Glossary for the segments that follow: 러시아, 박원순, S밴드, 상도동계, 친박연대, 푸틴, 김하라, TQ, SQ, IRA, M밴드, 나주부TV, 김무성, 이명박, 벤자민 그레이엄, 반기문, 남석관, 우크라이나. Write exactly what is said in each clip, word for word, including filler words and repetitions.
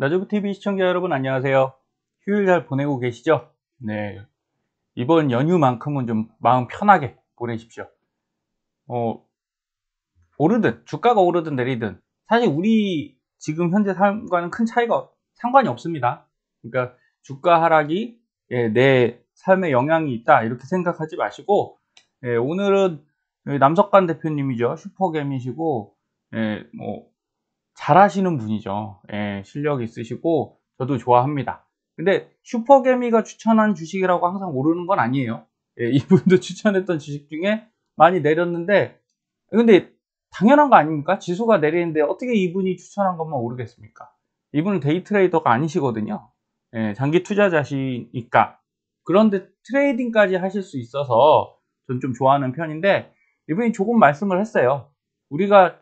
나주부티비 시청자 여러분 안녕하세요. 휴일 잘 보내고 계시죠? 네, 이번 연휴만큼은 좀 마음 편하게 보내십시오. 어, 오르든 주가가 오르든 내리든 사실 우리 지금 현재 삶과는 큰 차이가 상관이 없습니다. 그러니까 주가 하락이 예, 내 삶에 영향이 있다 이렇게 생각하지 마시고 예, 오늘은 남석관 대표님이죠. 슈퍼겜이시고 예, 뭐 잘하시는 분이죠. 예, 실력 있으시고 저도 좋아합니다. 근데 슈퍼개미가 추천한 주식이라고 항상 오르는 건 아니에요. 예, 이분도 추천했던 주식 중에 많이 내렸는데 근데 당연한 거 아닙니까? 지수가 내리는데 어떻게 이분이 추천한 것만 오르겠습니까? 이분은 데이트레이더가 아니시거든요. 예, 장기 투자자시니까. 그런데 트레이딩까지 하실 수 있어서 전 좀 좋아하는 편인데 이분이 조금 말씀을 했어요. 우리가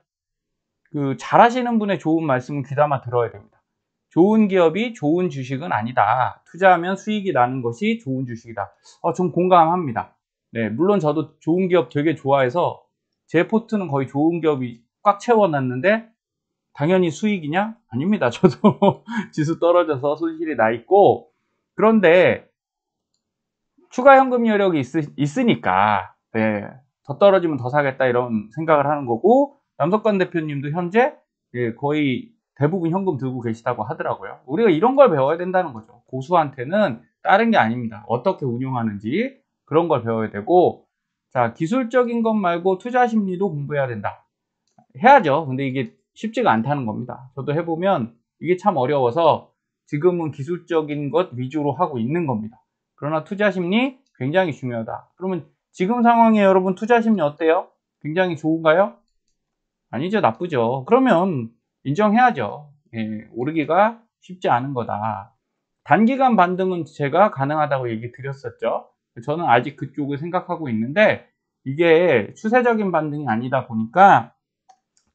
그 잘하시는 분의 좋은 말씀은 귀담아 들어야 됩니다. 좋은 기업이 좋은 주식은 아니다. 투자하면 수익이 나는 것이 좋은 주식이다. 어, 좀 공감합니다. 네, 물론 저도 좋은 기업 되게 좋아해서 제 포트는 거의 좋은 기업이 꽉 채워놨는데 당연히 수익이냐? 아닙니다. 저도 지수 떨어져서 손실이 나 있고 그런데 추가 현금 여력이 있으, 있으니까 네, 더 떨어지면 더 사겠다 이런 생각을 하는 거고 남석관 대표님도 현재 거의 대부분 현금 들고 계시다고 하더라고요. 우리가 이런 걸 배워야 된다는 거죠. 고수한테는 다른 게 아닙니다. 어떻게 운용하는지 그런 걸 배워야 되고 자 기술적인 것 말고 투자 심리도 공부해야 된다. 해야죠. 근데 이게 쉽지가 않다는 겁니다. 저도 해보면 이게 참 어려워서 지금은 기술적인 것 위주로 하고 있는 겁니다. 그러나 투자 심리 굉장히 중요하다. 그러면 지금 상황에 여러분 투자 심리 어때요? 굉장히 좋은가요? 아니죠. 나쁘죠. 그러면 인정해야죠. 예, 오르기가 쉽지 않은 거다. 단기간 반등은 제가 가능하다고 얘기 드렸었죠. 저는 아직 그쪽을 생각하고 있는데 이게 추세적인 반등이 아니다 보니까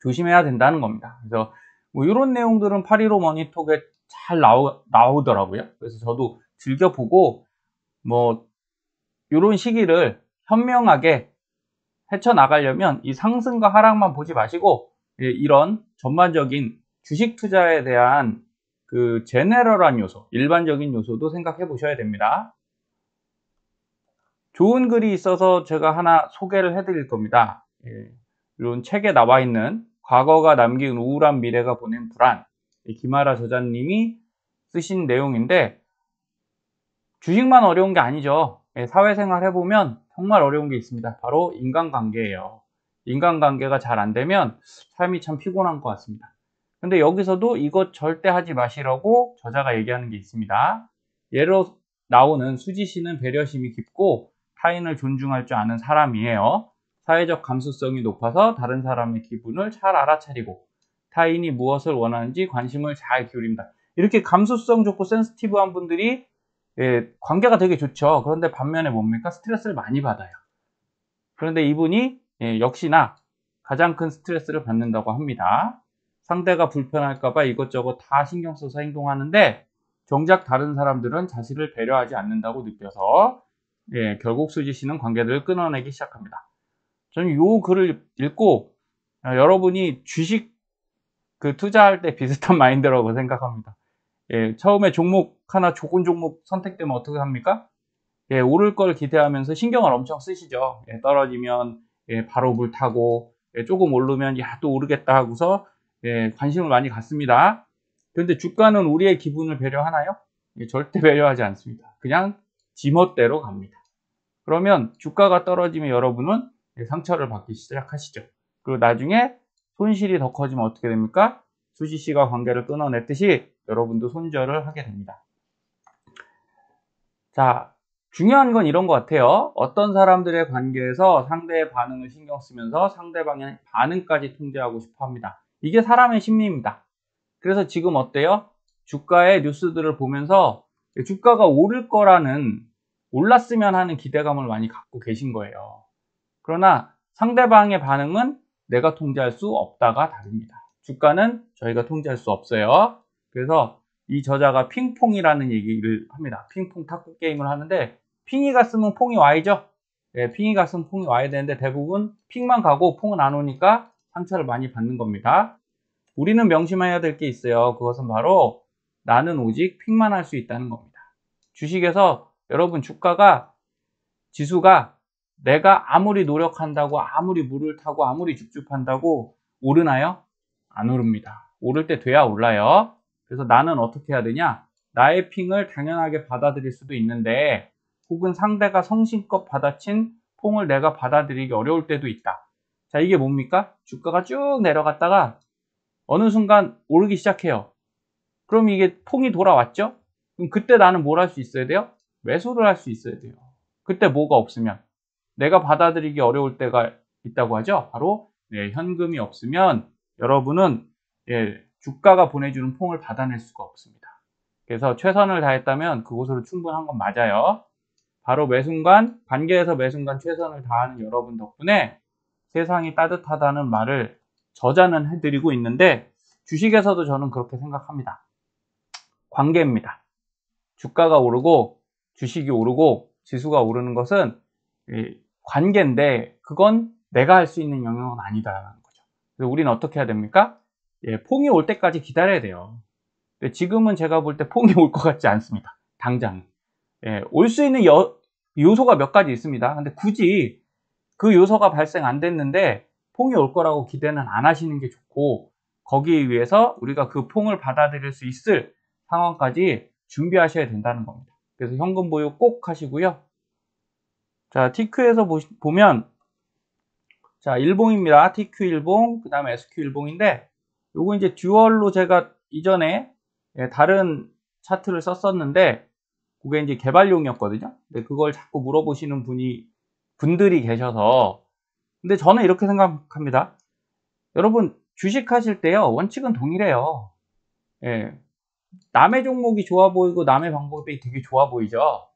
조심해야 된다는 겁니다. 그래서 뭐 이런 내용들은 팔일오 머니톡에 잘 나오, 나오더라고요. 그래서 저도 즐겨보고 뭐 이런 시기를 현명하게 헤쳐나가려면 이 상승과 하락만 보지 마시고 예, 이런 전반적인 주식 투자에 대한 그 제네럴한 요소, 일반적인 요소도 생각해 보셔야 됩니다. 좋은 글이 있어서 제가 하나 소개를 해드릴 겁니다. 예, 이런 책에 나와 있는 과거가 남긴 우울한 미래가 보낸 불안 김하라 저자님이 쓰신 내용인데 주식만 어려운 게 아니죠. 예, 사회생활 해보면 정말 어려운 게 있습니다. 바로 인간관계예요. 인간관계가 잘 안 되면 삶이 참 피곤한 것 같습니다. 근데 여기서도 이것 절대 하지 마시라고 저자가 얘기하는 게 있습니다. 예로 나오는 수지 씨는 배려심이 깊고 타인을 존중할 줄 아는 사람이에요. 사회적 감수성이 높아서 다른 사람의 기분을 잘 알아차리고 타인이 무엇을 원하는지 관심을 잘 기울입니다. 이렇게 감수성 좋고 센스티브한 분들이 예, 관계가 되게 좋죠. 그런데 반면에 뭡니까? 스트레스를 많이 받아요. 그런데 이분이 예, 역시나 가장 큰 스트레스를 받는다고 합니다. 상대가 불편할까봐 이것저것 다 신경 써서 행동하는데 정작 다른 사람들은 자신을 배려하지 않는다고 느껴서 예, 결국 수지 씨는 관계들을 끊어내기 시작합니다. 저는 이 글을 읽고 아, 여러분이 주식 그 투자할 때 비슷한 마인드라고 생각합니다. 예, 처음에 종목 하나 좋은 종목 선택되면 어떻게 합니까? 예, 오를 걸 기대하면서 신경을 엄청 쓰시죠. 예, 떨어지면 예, 바로 물타고 예, 조금 오르면 야, 또 오르겠다 하고서 예, 관심을 많이 갖습니다. 그런데 주가는 우리의 기분을 배려하나요? 예, 절대 배려하지 않습니다. 그냥 지멋대로 갑니다. 그러면 주가가 떨어지면 여러분은 예, 상처를 받기 시작하시죠. 그리고 나중에 손실이 더 커지면 어떻게 됩니까? 수지 씨가 관계를 끊어냈듯이 여러분도 손절을 하게 됩니다. 자, 중요한 건 이런 것 같아요. 어떤 사람들의 관계에서 상대의 반응을 신경 쓰면서 상대방의 반응까지 통제하고 싶어 합니다. 이게 사람의 심리입니다. 그래서 지금 어때요? 주가의 뉴스들을 보면서 주가가 오를 거라는 올랐으면 하는 기대감을 많이 갖고 계신 거예요. 그러나 상대방의 반응은 내가 통제할 수 없다가 다릅니다. 주가는 저희가 통제할 수 없어요. 그래서 이 저자가 핑퐁이라는 얘기를 합니다. 핑퐁 탁구 게임을 하는데 핑이 갔으면 퐁이 와야죠. 네, 핑이 갔으면 퐁이 와야 되는데 대부분 핑만 가고 퐁은 안 오니까 상처를 많이 받는 겁니다. 우리는 명심해야 될 게 있어요. 그것은 바로 나는 오직 픽만 할 수 있다는 겁니다. 주식에서 여러분 주가가 지수가 내가 아무리 노력한다고 아무리 물을 타고 아무리 줍줍한다고 오르나요? 안 오릅니다. 오를 때 돼야 올라요. 그래서 나는 어떻게 해야 되냐? 나의 핑을 당연하게 받아들일 수도 있는데 혹은 상대가 성심껏 받아친 퐁을 내가 받아들이기 어려울 때도 있다. 자, 이게 뭡니까? 주가가 쭉 내려갔다가 어느 순간 오르기 시작해요. 그럼 이게 퐁이 돌아왔죠? 그럼 그때 나는 뭘 할 수 있어야 돼요? 매수를 할 수 있어야 돼요. 그때 뭐가 없으면 내가 받아들이기 어려울 때가 있다고 하죠. 바로 네, 현금이 없으면 여러분은 예, 주가가 보내주는 퐁을 받아낼 수가 없습니다. 그래서 최선을 다했다면 그곳으로 충분한 건 맞아요. 바로 매순간, 관계에서 매순간 최선을 다하는 여러분 덕분에 세상이 따뜻하다는 말을 저자는 해드리고 있는데 주식에서도 저는 그렇게 생각합니다. 관계입니다. 주가가 오르고 주식이 오르고 지수가 오르는 것은 관계인데 그건 내가 할 수 있는 영역은 아니다라는 거죠. 그래서 우리는 어떻게 해야 됩니까? 예, 퐁이 올 때까지 기다려야 돼요. 근데 지금은 제가 볼 때 퐁이 올 것 같지 않습니다. 당장. 예, 올 수 있는 여, 요소가 몇 가지 있습니다. 근데 굳이 그 요소가 발생 안 됐는데 퐁이 올 거라고 기대는 안 하시는 게 좋고 거기에 위해서 우리가 그 퐁을 받아들일 수 있을 상황까지 준비하셔야 된다는 겁니다. 그래서 현금 보유 꼭 하시고요. 자, 티큐에서 보시, 보면 자, 일봉입니다. 티큐 일봉, 그 다음에 에스큐 일봉인데 요거 이제 듀얼로 제가 이전에 다른 차트를 썼었는데 그게 이제 개발용이었거든요. 근데 그걸 자꾸 물어보시는 분이 분들이 계셔서 근데 저는 이렇게 생각합니다. 여러분 주식하실 때요 원칙은 동일해요. 예, 남의 종목이 좋아 보이고 남의 방법이 되게 좋아 보이죠.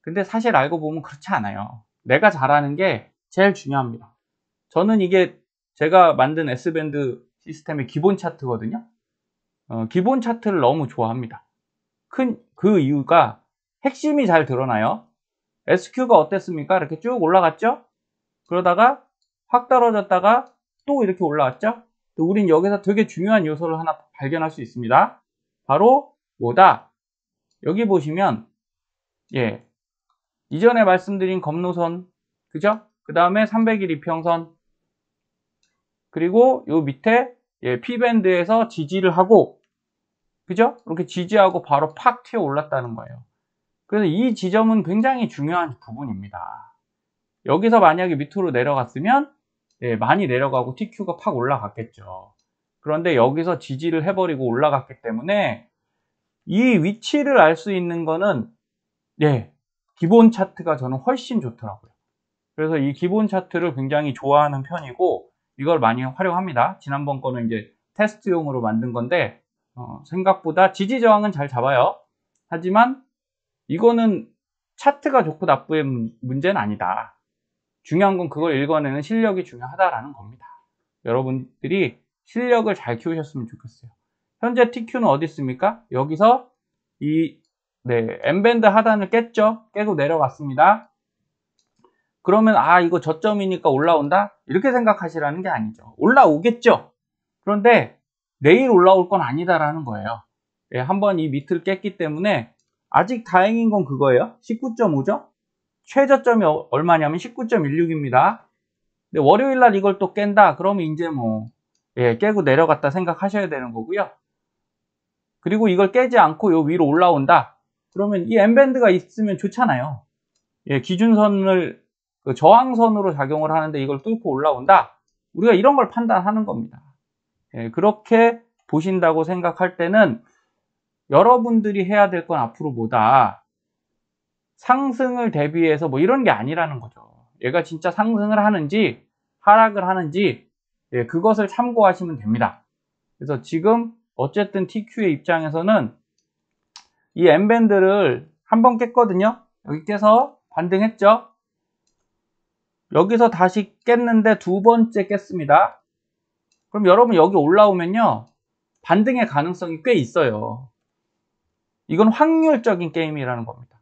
근데 사실 알고 보면 그렇지 않아요. 내가 잘하는 게 제일 중요합니다. 저는 이게 제가 만든 S밴드 시스템의 기본 차트거든요. 어, 기본 차트를 너무 좋아합니다. 큰 그 이유가 핵심이 잘 드러나요. 에스큐가 어땠습니까? 이렇게 쭉 올라갔죠? 그러다가 확 떨어졌다가 또 이렇게 올라왔죠? 우린 여기서 되게 중요한 요소를 하나 발견할 수 있습니다. 바로 뭐다? 여기 보시면 예 이전에 말씀드린 검노선 그죠? 그 다음에 삼백일 이평선 그리고 요 밑에 예, P밴드에서 지지를 하고 그죠? 이렇게 지지하고 바로 팍 튀어 올랐다는 거예요. 그래서 이 지점은 굉장히 중요한 부분입니다. 여기서 만약에 밑으로 내려갔으면 예, 많이 내려가고 티큐가 팍 올라갔겠죠. 그런데 여기서 지지를 해버리고 올라갔기 때문에 이 위치를 알 수 있는 거는 예, 기본 차트가 저는 훨씬 좋더라고요. 그래서 이 기본 차트를 굉장히 좋아하는 편이고 이걸 많이 활용합니다. 지난번 거는 이제 테스트용으로 만든 건데 어, 생각보다 지지 저항은 잘 잡아요. 하지만 이거는 차트가 좋고 나쁘의 문제는 아니다. 중요한 건 그걸 읽어내는 실력이 중요하다라는 겁니다. 여러분들이 실력을 잘 키우셨으면 좋겠어요. 현재 티큐는 어디 있습니까? 여기서 이 네, M밴드 하단을 깼죠? 깨고 내려왔습니다. 그러면 아 이거 저점이니까 올라온다? 이렇게 생각하시라는 게 아니죠. 올라오겠죠. 그런데 내일 올라올 건 아니다라는 거예요. 예, 한번 이 밑을 깼기 때문에 아직 다행인 건 그거예요. 십구 점 오죠. 최저점이 얼마냐면 십구 점 일육입니다. 근데 월요일날 이걸 또 깬다? 그러면 이제 뭐 예, 깨고 내려갔다 생각하셔야 되는 거고요. 그리고 이걸 깨지 않고 요 위로 올라온다? 그러면 이 M밴드가 있으면 좋잖아요. 예, 기준선을 그 저항선으로 작용을 하는데 이걸 뚫고 올라온다? 우리가 이런 걸 판단하는 겁니다. 예, 그렇게 보신다고 생각할 때는 여러분들이 해야 될 건 앞으로 뭐다? 상승을 대비해서 뭐 이런 게 아니라는 거죠. 얘가 진짜 상승을 하는지 하락을 하는지 예, 그것을 참고하시면 됩니다. 그래서 지금 어쨌든 티큐의 입장에서는 이 M밴드를 한번 깼거든요. 여기 깨서 반등했죠. 여기서 다시 깼는데 두 번째 깼습니다. 그럼 여러분 여기 올라오면요. 반등의 가능성이 꽤 있어요. 이건 확률적인 게임이라는 겁니다.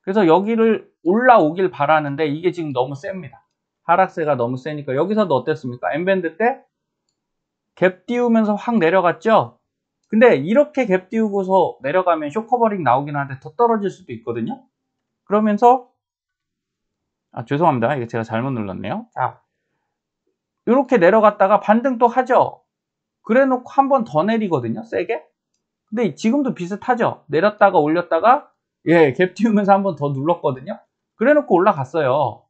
그래서 여기를 올라오길 바라는데 이게 지금 너무 셉니다. 하락세가 너무 세니까 여기서도 어땠습니까? M밴드 때 갭 띄우면서 확 내려갔죠? 근데 이렇게 갭 띄우고서 내려가면 숏커버링 나오긴 하는데 더 떨어질 수도 있거든요. 그러면서 아 죄송합니다. 이게 제가 잘못 눌렀네요. 자, 이렇게 내려갔다가 반등 또 하죠. 그래놓고 한 번 더 내리거든요. 세게. 근데 지금도 비슷하죠. 내렸다가 올렸다가 예, 갭 띄우면서 한 번 더 눌렀거든요. 그래놓고 올라갔어요.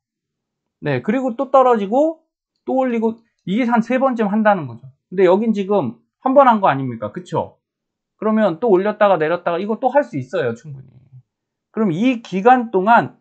네, 그리고 또 떨어지고 또 올리고 이게 한 세 번쯤 한다는 거죠. 근데 여긴 지금 한 번 한 거 아닙니까? 그쵸? 그러면 또 올렸다가 내렸다가 이거 또 할 수 있어요. 충분히. 그럼 이 기간 동안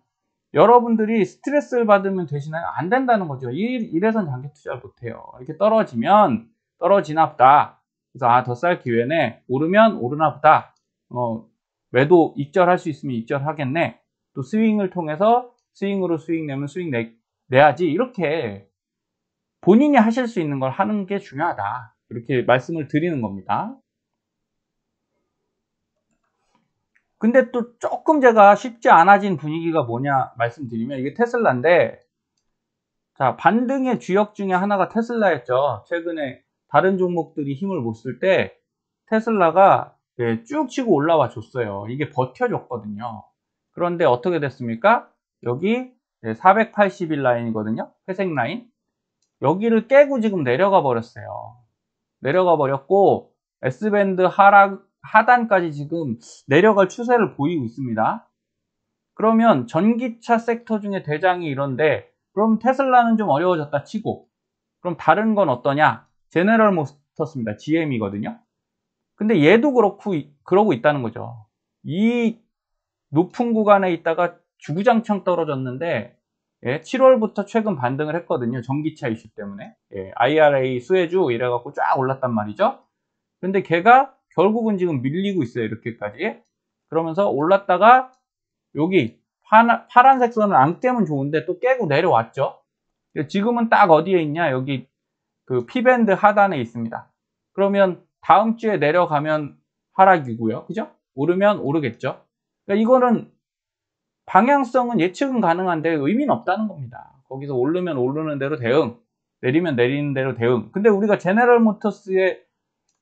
여러분들이 스트레스를 받으면 되시나요? 안 된다는 거죠. 이래선 장기 투자를 못해요. 이렇게 떨어지면 떨어지나 보다. 그래서 아, 더 쌀 기회네. 오르면 오르나 보다. 어, 매도 익절할 수 있으면 익절하겠네. 또 스윙을 통해서 스윙으로 수익 내면 수익 내, 내야지. 이렇게 본인이 하실 수 있는 걸 하는 게 중요하다. 이렇게 말씀을 드리는 겁니다. 근데 또 조금 제가 쉽지 않아진 분위기가 뭐냐 말씀드리면 이게 테슬라인데, 자, 반등의 주역 중에 하나가 테슬라였죠. 최근에 다른 종목들이 힘을 못 쓸 때 테슬라가 네, 쭉 치고 올라와 줬어요. 이게 버텨줬거든요. 그런데 어떻게 됐습니까? 여기 네, 사백팔십 일 라인이거든요. 회색 라인. 여기를 깨고 지금 내려가 버렸어요. 내려가 버렸고 S밴드 하락 하단까지 지금 내려갈 추세를 보이고 있습니다. 그러면 전기차 섹터 중에 대장이 이런데 그럼 테슬라는 좀 어려워졌다 치고 그럼 다른 건 어떠냐? 제너럴 모터스입니다. 지엠이거든요. 근데 얘도 그렇고 그러고 있다는 거죠. 이 높은 구간에 있다가 주구장창 떨어졌는데 예, 칠월부터 최근 반등을 했거든요. 전기차 이슈 때문에. 예, 아이알에이 수혜주 이래갖고 쫙 올랐단 말이죠. 근데 걔가 결국은 지금 밀리고 있어요. 이렇게까지. 그러면서 올랐다가 여기 파나, 파란색 선을 안 깨면 좋은데 또 깨고 내려왔죠. 지금은 딱 어디에 있냐? 여기 그 P밴드 하단에 있습니다. 그러면 다음 주에 내려가면 하락이고요. 그죠? 오르면 오르겠죠. 그러니까 이거는 방향성은 예측은 가능한데 의미는 없다는 겁니다. 거기서 오르면 오르는 대로 대응, 내리면 내리는 대로 대응. 근데 우리가 제너럴 모터스에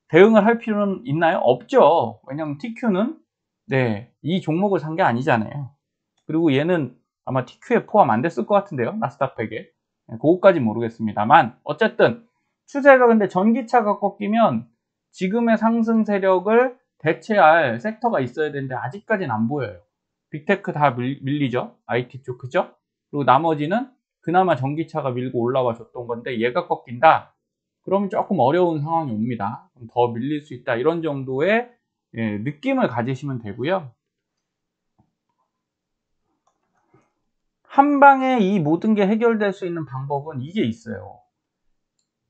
대응을 할 필요는 있나요? 없죠. 왜냐하면 티큐는 네, 이 종목을 산 게 아니잖아요. 그리고 얘는 아마 티큐에 포함 안 됐을 것 같은데요. 나스닥백에. 그것까지는 모르겠습니다만 어쨌든 추세가 근데 전기차가 꺾이면 지금의 상승 세력을 대체할 섹터가 있어야 되는데 아직까지는 안 보여요. 빅테크 다 밀리죠. 아이티 쪽, 그죠? 그리고 나머지는 그나마 전기차가 밀고 올라와 줬던 건데 얘가 꺾인다? 그러면 조금 어려운 상황이 옵니다. 더 밀릴 수 있다. 이런 정도의 예, 느낌을 가지시면 되고요. 한 방에 이 모든 게 해결될 수 있는 방법은 이게 있어요.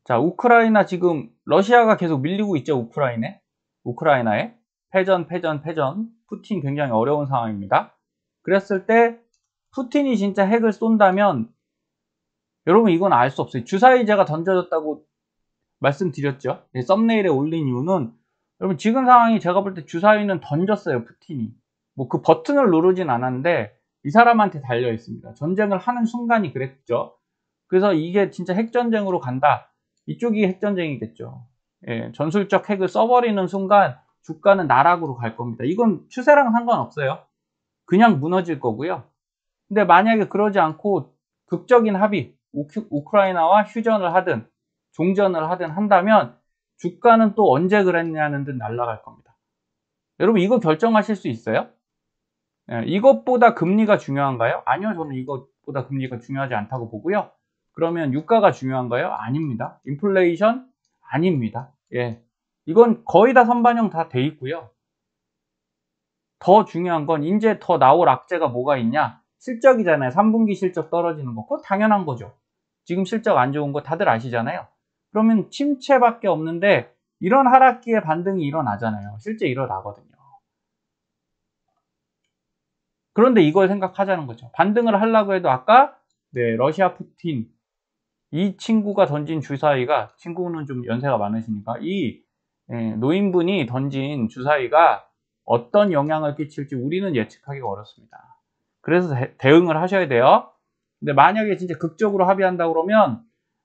자, 우크라이나 지금 러시아가 계속 밀리고 있죠. 우크라이나에. 우크라이나에. 패전, 패전, 패전. 푸틴 굉장히 어려운 상황입니다. 그랬을 때 푸틴이 진짜 핵을 쏜다면 여러분 이건 알 수 없어요. 주사위제가 던져졌다고 말씀드렸죠. 네, 썸네일에 올린 이유는 여러분 지금 상황이 제가 볼 때 주사위는 던졌어요. 푸틴이. 뭐 그 버튼을 누르진 않았는데 이 사람한테 달려 있습니다. 전쟁을 하는 순간이 그랬죠. 그래서 이게 진짜 핵전쟁으로 간다. 이쪽이 핵전쟁이겠죠. 예, 전술적 핵을 써버리는 순간 주가는 나락으로 갈 겁니다. 이건 추세랑 상관없어요. 그냥 무너질 거고요. 근데 만약에 그러지 않고 극적인 합의, 우크, 우크라이나와 휴전을 하든 종전을 하든 한다면 주가는 또 언제 그랬냐는 듯 날아갈 겁니다. 여러분 이거 결정하실 수 있어요? 네, 이것보다 금리가 중요한가요? 아니요. 저는 이것보다 금리가 중요하지 않다고 보고요. 그러면 유가가 중요한가요? 아닙니다. 인플레이션? 아닙니다. 예. 이건 거의 다 선반영 다 돼 있고요. 더 중요한 건 이제 더 나올 악재가 뭐가 있냐? 실적이잖아요. 삼 분기 실적 떨어지는 거. 그거 당연한 거죠. 지금 실적 안 좋은 거 다들 아시잖아요. 그러면 침체밖에 없는데 이런 하락기에 반등이 일어나잖아요. 실제 일어나거든요. 그런데 이걸 생각하자는 거죠. 반등을 하려고 해도 아까 네, 러시아 푸틴 이 친구가 던진 주사위가 친구는 좀 연세가 많으시니까 이 예, 노인분이 던진 주사위가 어떤 영향을 끼칠지 우리는 예측하기가 어렵습니다. 그래서 대, 대응을 하셔야 돼요. 근데 만약에 진짜 극적으로 합의한다 그러면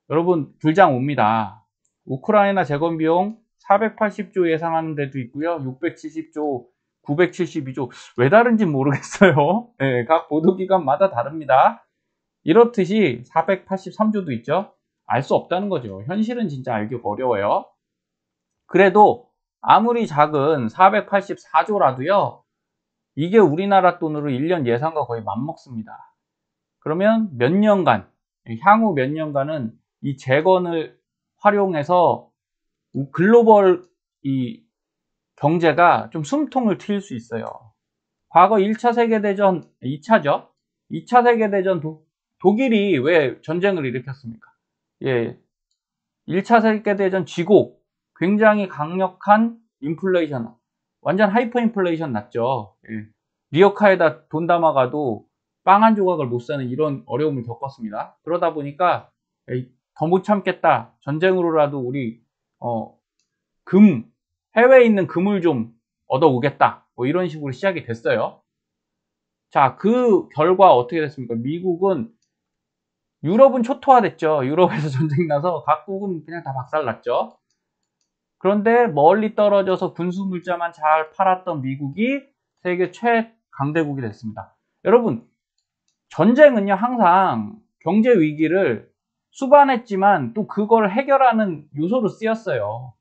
여러분 불장 옵니다. 우크라이나 재건 비용 사백팔십 조 예상하는 데도 있고요. 육백칠십 조, 구백칠십이 조. 왜 다른지 모르겠어요. 네, 각 보도기관마다 다릅니다. 이렇듯이 사백팔십삼 조도 있죠. 알 수 없다는 거죠. 현실은 진짜 알기 어려워요. 그래도 아무리 작은 사백팔십사 조라도요. 이게 우리나라 돈으로 일 년 예산과 거의 맞먹습니다. 그러면 몇 년간, 향후 몇 년간은 이 재건을 활용해서 글로벌 이 경제가 좀 숨통을 트일 수 있어요. 과거 일 차 세계대전, 이 차죠. 이 차 세계대전 도, 독일이 왜 전쟁을 일으켰습니까? 예, 일 차 세계대전 지고 굉장히 강력한 인플레이션, 완전 하이퍼 인플레이션 났죠. 예. 리어카에다 돈 담아가도 빵 한 조각을 못 사는 이런 어려움을 겪었습니다. 그러다 보니까 더 못 참겠다. 전쟁으로라도 우리 어, 금, 해외에 있는 금을 좀 얻어오겠다. 뭐 이런 식으로 시작이 됐어요. 자, 그 결과 어떻게 됐습니까? 미국은, 유럽은 초토화됐죠. 유럽에서 전쟁 나서 각국은 그냥 다 박살났죠. 그런데 멀리 떨어져서 군수물자만 잘 팔았던 미국이 세계 최강대국이 됐습니다. 여러분, 전쟁은요, 항상 경제 위기를 수반했지만 또 그걸 해결하는 요소로 쓰였어요.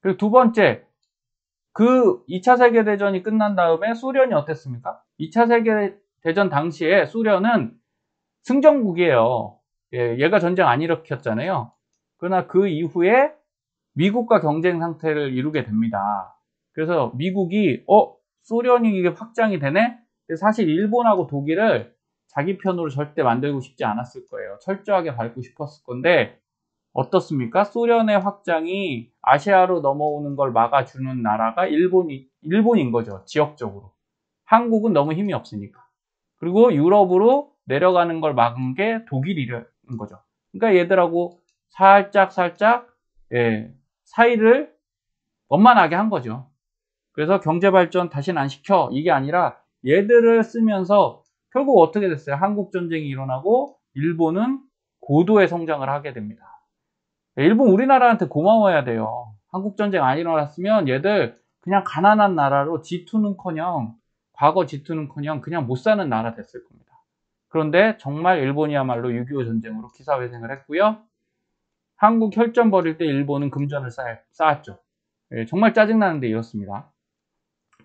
그리고 두 번째, 그 이 차 세계대전이 끝난 다음에 소련이 어땠습니까? 이 차 세계대전 당시에 소련은 승전국이에요. 예, 얘가 전쟁 안 일으켰잖아요. 그러나 그 이후에 미국과 경쟁 상태를 이루게 됩니다. 그래서 미국이 어? 소련이 이게 확장이 되네? 근데 사실 일본하고 독일을 자기 편으로 절대 만들고 싶지 않았을 거예요. 철저하게 밟고 싶었을 건데 어떻습니까? 소련의 확장이 아시아로 넘어오는 걸 막아주는 나라가 일본이, 일본인 거죠. 지역적으로. 한국은 너무 힘이 없으니까. 그리고 유럽으로 내려가는 걸 막은 게 독일인 거죠. 그러니까 얘들하고 살짝 살짝 예, 사이를 원만하게 한 거죠. 그래서 경제발전 다시는 안 시켜. 이게 아니라 얘들을 쓰면서 결국 어떻게 됐어요? 한국전쟁이 일어나고 일본은 고도의 성장을 하게 됩니다. 일본 우리나라한테 고마워야 돼요. 한국전쟁 안 일어났으면 얘들 그냥 가난한 나라로 지투는커녕 과거 지투는커녕 그냥 못 사는 나라 됐을 겁니다. 그런데 정말 일본이야말로 육이오 전쟁으로 기사회생을 했고요. 한국 혈전 버릴 때 일본은 금전을 쌓았죠. 예, 정말 짜증나는데 이렇습니다.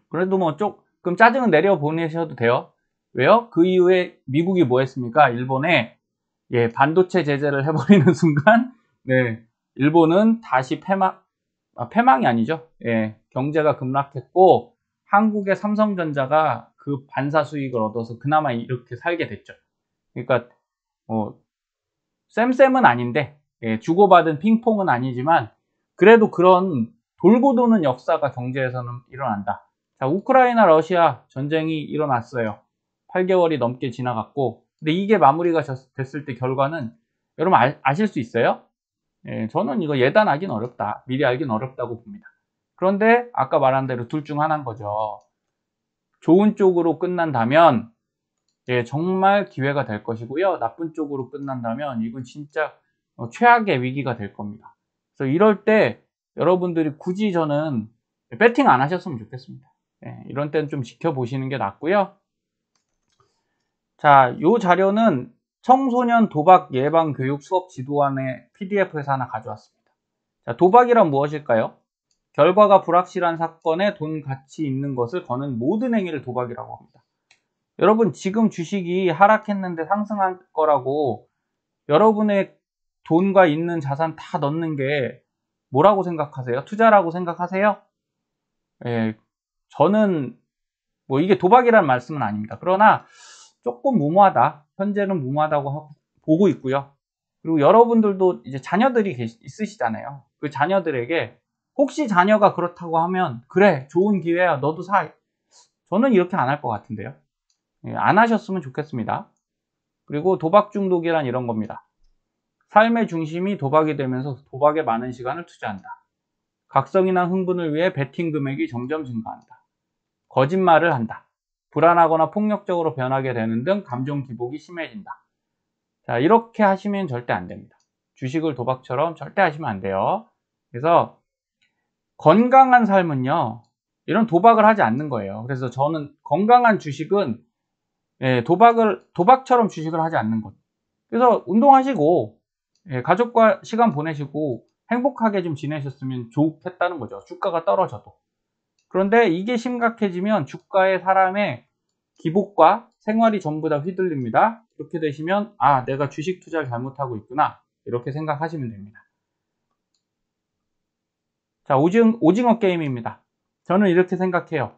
그래도 뭐 조금 짜증은 내려보내셔도 돼요. 왜요? 그 이후에 미국이 뭐 했습니까? 일본에 예, 반도체 제재를 해버리는 순간 네, 일본은 다시 패망, 아, 패망이 아니죠. 예, 경제가 급락했고 한국의 삼성전자가 그 반사 수익을 얻어서 그나마 이렇게 살게 됐죠. 그러니까 어, 쌤쌤은 아닌데 예, 주고받은 핑퐁은 아니지만 그래도 그런 돌고 도는 역사가 경제에서는 일어난다. 자, 우크라이나 러시아 전쟁이 일어났어요. 팔 개월이 넘게 지나갔고 근데 이게 마무리가 됐을 때 결과는 여러분 아, 아실 수 있어요? 예, 저는 이거 예단하긴 어렵다. 미리 알긴 어렵다고 봅니다. 그런데 아까 말한 대로 둘 중 하나인 거죠. 좋은 쪽으로 끝난다면 예, 정말 기회가 될 것이고요. 나쁜 쪽으로 끝난다면 이건 진짜 최악의 위기가 될 겁니다. 그래서 이럴 때 여러분들이 굳이 저는 배팅 안 하셨으면 좋겠습니다. 예, 이런 때는 좀 지켜보시는 게 낫고요. 자, 이 자료는 청소년 도박 예방 교육 수업 지도안의 피디에프에서 하나 가져왔습니다. 자, 도박이란 무엇일까요? 결과가 불확실한 사건에 돈 가치 있는 것을 거는 모든 행위를 도박이라고 합니다. 여러분 지금 주식이 하락했는데 상승할 거라고 여러분의 돈과 있는 자산 다 넣는 게 뭐라고 생각하세요? 투자라고 생각하세요? 예, 저는 뭐 이게 도박이라는 말씀은 아닙니다. 그러나 조금 무모하다. 현재는 무모하다고 하고, 보고 있고요. 그리고 여러분들도 이제 자녀들이 계시, 있으시잖아요. 그 자녀들에게 혹시 자녀가 그렇다고 하면 그래 좋은 기회야 너도 사. 저는 이렇게 안 할 것 같은데요. 예, 안 하셨으면 좋겠습니다. 그리고 도박 중독이란 이런 겁니다. 삶의 중심이 도박이 되면서 도박에 많은 시간을 투자한다. 각성이나 흥분을 위해 베팅 금액이 점점 증가한다. 거짓말을 한다. 불안하거나 폭력적으로 변하게 되는 등 감정 기복이 심해진다. 자, 이렇게 하시면 절대 안 됩니다. 주식을 도박처럼 절대 하시면 안 돼요. 그래서 건강한 삶은요, 이런 도박을 하지 않는 거예요. 그래서 저는 건강한 주식은 예, 도박을, 도박처럼 주식을 하지 않는 것. 그래서 운동하시고, 예, 가족과 시간 보내시고, 행복하게 좀 지내셨으면 좋겠다는 거죠. 주가가 떨어져도. 그런데 이게 심각해지면 주가에 사람의 기복과 생활이 전부 다 휘둘립니다. 이렇게 되시면 아, 내가 주식 투자를 잘못하고 있구나, 이렇게 생각하시면 됩니다. 자, 오징, 오징어 게임입니다. 저는 이렇게 생각해요.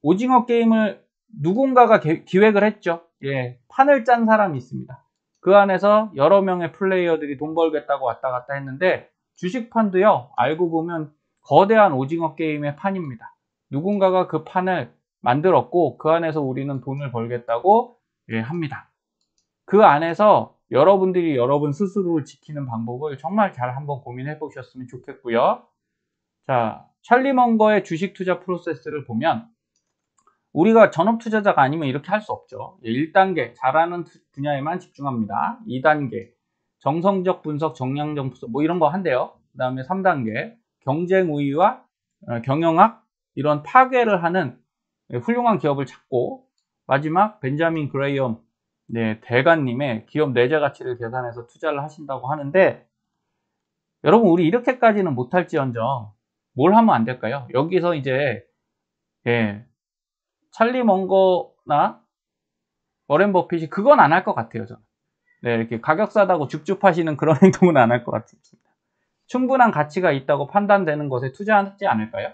오징어 게임을 누군가가 개, 기획을 했죠. 예, 판을 짠 사람이 있습니다. 그 안에서 여러 명의 플레이어들이 돈 벌겠다고 왔다 갔다 했는데, 주식판도요, 알고 보면 거대한 오징어 게임의 판입니다. 누군가가 그 판을 만들었고, 그 안에서 우리는 돈을 벌겠다고 예, 합니다. 그 안에서 여러분들이 여러분 스스로를 지키는 방법을 정말 잘 한번 고민해 보셨으면 좋겠고요. 자, 찰리 먼거의 주식 투자 프로세스를 보면, 우리가 전업 투자자가 아니면 이렇게 할 수 없죠. 예, 일 단계, 잘하는 분야에만 집중합니다. 이 단계, 정성적 분석, 정량적 분석, 뭐 이런 거 한대요. 그 다음에 삼 단계, 경쟁 우위와 경영학, 이런 파괴를 하는 훌륭한 기업을 찾고, 마지막 벤자민 그레이엄 네, 대가님의 기업 내재 가치를 계산해서 투자를 하신다고 하는데, 여러분 우리 이렇게까지는 못할지언정 뭘 하면 안 될까요? 여기서 이제 예, 찰리 먼거나 워렌 버핏이 그건 안 할 것 같아요. 저는 네, 이렇게 가격 싸다고 줍줍하시는 그런 행동은 안 할 것 같습니다. 충분한 가치가 있다고 판단되는 것에 투자하지 않을까요?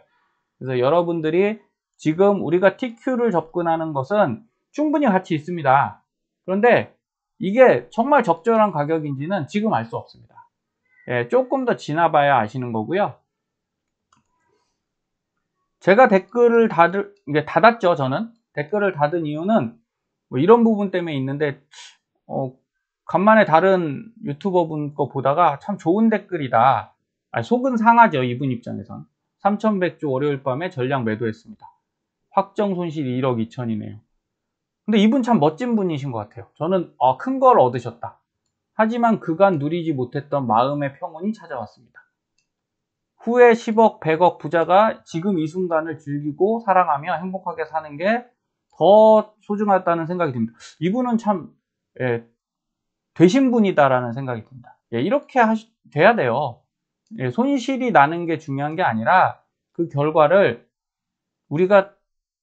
그래서 여러분들이 지금 우리가 티큐를 접근하는 것은 충분히 가치 있습니다. 그런데 이게 정말 적절한 가격인지는 지금 알 수 없습니다. 예, 조금 더 지나봐야 아시는 거고요. 제가 댓글을 닫을, 이게 닫았죠, 저는. 댓글을 닫은 이유는 뭐 이런 부분 때문에 있는데, 어, 간만에 다른 유튜버분 거 보다가 참 좋은 댓글이다. 아니, 속은 상하죠, 이분 입장에선. 삼천백조 월요일 밤에 전량 매도했습니다. 확정 손실 일억 이천이네요. 근데 이분 참 멋진 분이신 것 같아요. 저는 아, 큰 걸 얻으셨다. 하지만 그간 누리지 못했던 마음의 평온이 찾아왔습니다. 후에 십억, 백억 부자가 지금 이 순간을 즐기고 사랑하며 행복하게 사는 게 더 소중하다는 생각이 듭니다. 이분은 참 예, 되신 분이다라는 생각이 듭니다. 예, 이렇게 하시, 돼야 돼요. 예, 손실이 나는 게 중요한 게 아니라 그 결과를 우리가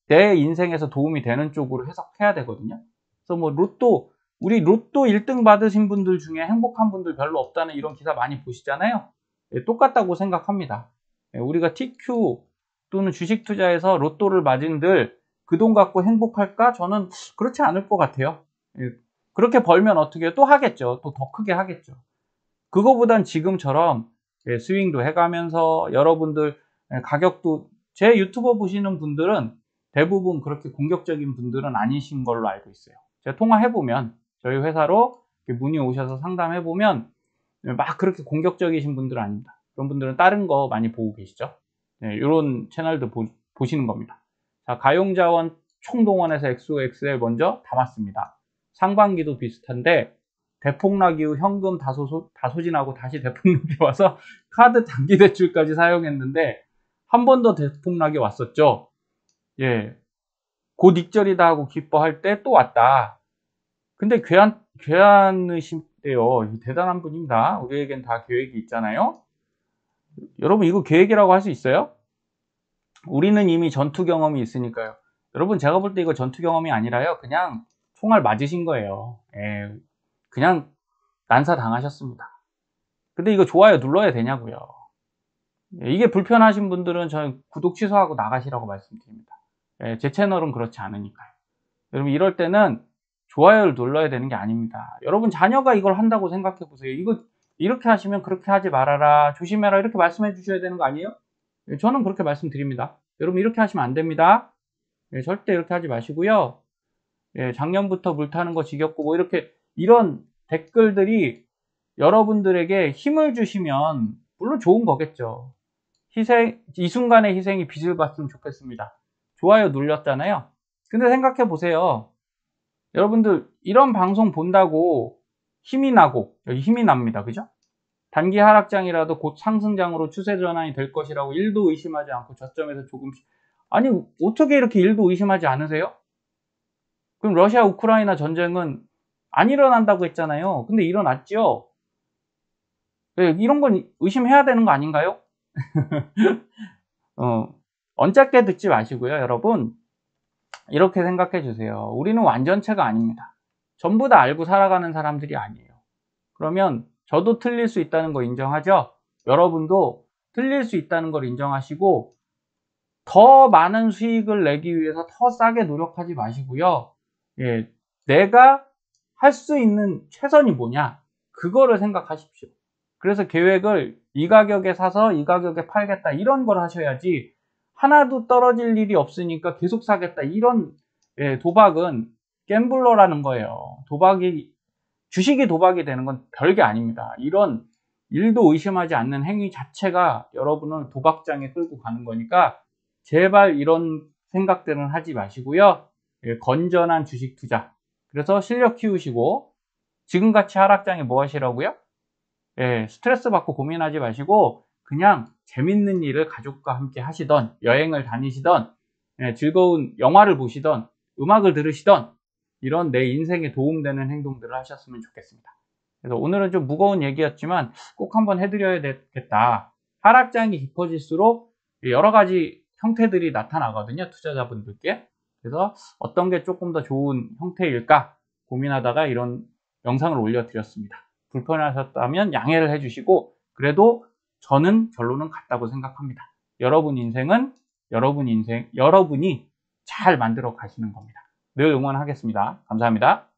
내 인생에서 도움이 되는 쪽으로 해석해야 되거든요. 그래서 뭐 로또, 우리 로또 일 등 받으신 분들 중에 행복한 분들 별로 없다는 이런 기사 많이 보시잖아요. 예, 똑같다고 생각합니다. 예, 우리가 티큐 또는 주식 투자에서 로또를 맞은들 그 돈 갖고 행복할까? 저는 그렇지 않을 것 같아요. 예, 그렇게 벌면 어떻게 해요? 또 하겠죠. 또 더 크게 하겠죠. 그거보단 지금처럼 예, 스윙도 해가면서 여러분들 예, 가격도, 제 유튜버 보시는 분들은 대부분 그렇게 공격적인 분들은 아니신 걸로 알고 있어요. 제가 통화해보면, 저희 회사로 문의 오셔서 상담해보면 막 그렇게 공격적이신 분들은 아닙니다. 그런 분들은 다른 거 많이 보고 계시죠. 네, 이런 채널도 보, 보시는 겁니다. 자, 가용자원 총동원에서 엑스오엑스엘 먼저 담았습니다. 상반기도 비슷한데 대폭락 이후 현금 다소, 소, 다 소진하고 다시 대폭락이 와서 카드 단기 대출까지 사용했는데 한 번 더 대폭락이 왔었죠. 예, 곧 익절이다 하고 기뻐할 때 또 왔다. 근데 괴한, 괴한이신데요. 대단한 분입니다. 우리에겐 다 계획이 있잖아요. 여러분 이거 계획이라고 할 수 있어요? 우리는 이미 전투 경험이 있으니까요. 여러분 제가 볼 때 이거 전투 경험이 아니라요. 그냥 총알 맞으신 거예요. 예, 그냥 난사 당하셨습니다. 근데 이거 좋아요 눌러야 되냐고요. 예, 이게 불편하신 분들은 저희 구독 취소하고 나가시라고 말씀드립니다. 예, 제 채널은 그렇지 않으니까요. 여러분 이럴 때는 좋아요를 눌러야 되는 게 아닙니다. 여러분 자녀가 이걸 한다고 생각해 보세요. 이거 이렇게 하시면 그렇게 하지 말아라, 조심해라, 이렇게 말씀해 주셔야 되는 거 아니에요? 예, 저는 그렇게 말씀드립니다. 여러분 이렇게 하시면 안 됩니다. 예, 절대 이렇게 하지 마시고요. 예, 작년부터 물타는 거 지겹고 뭐 이렇게 이런 댓글들이 여러분들에게 힘을 주시면 물론 좋은 거겠죠. 희생, 이 순간의 희생이 빚을 봤으면 좋겠습니다. 좋아요 눌렸잖아요. 근데 생각해 보세요. 여러분들 이런 방송 본다고 힘이 나고, 여기 힘이 납니다. 그죠? 단기 하락장이라도 곧 상승장으로 추세 전환이 될 것이라고 일도 의심하지 않고 저점에서 조금씩. 아니 어떻게 이렇게 일도 의심하지 않으세요? 그럼 러시아 우크라이나 전쟁은 안 일어난다고 했잖아요. 근데 일어났죠. 네, 이런 건 의심해야 되는 거 아닌가요? 어, 언짢게 듣지 마시고요, 여러분. 이렇게 생각해 주세요. 우리는 완전체가 아닙니다. 전부 다 알고 살아가는 사람들이 아니에요. 그러면 저도 틀릴 수 있다는 거 인정하죠? 여러분도 틀릴 수 있다는 걸 인정하시고 더 많은 수익을 내기 위해서 더 싸게 노력하지 마시고요. 예, 내가 할 수 있는 최선이 뭐냐? 그거를 생각하십시오. 그래서 계획을 이 가격에 사서 이 가격에 팔겠다 이런 걸 하셔야지 하나도 떨어질 일이 없으니까 계속 사겠다 이런, 예, 도박은 갬블러라는 거예요. 도박이, 주식이 도박이 되는 건 별게 아닙니다. 이런 일도 의심하지 않는 행위 자체가 여러분을 도박장에 끌고 가는 거니까 제발 이런 생각들은 하지 마시고요. 예, 건전한 주식 투자. 그래서 실력 키우시고 지금같이 하락장에 뭐 하시라고요? 예, 스트레스 받고 고민하지 마시고 그냥 재밌는 일을 가족과 함께 하시던, 여행을 다니시던, 예, 즐거운 영화를 보시던, 음악을 들으시던 이런 내 인생에 도움되는 행동들을 하셨으면 좋겠습니다. 그래서 오늘은 좀 무거운 얘기였지만 꼭 한번 해드려야 되겠다. 하락장이 깊어질수록 여러 가지 형태들이 나타나거든요, 투자자분들께. 그래서 어떤 게 조금 더 좋은 형태일까 고민하다가 이런 영상을 올려드렸습니다. 불편하셨다면 양해를 해주시고 그래도 저는 결론은 같다고 생각합니다. 여러분 인생은 여러분 인생, 여러분이 잘 만들어 가시는 겁니다. 늘 응원하겠습니다. 감사합니다.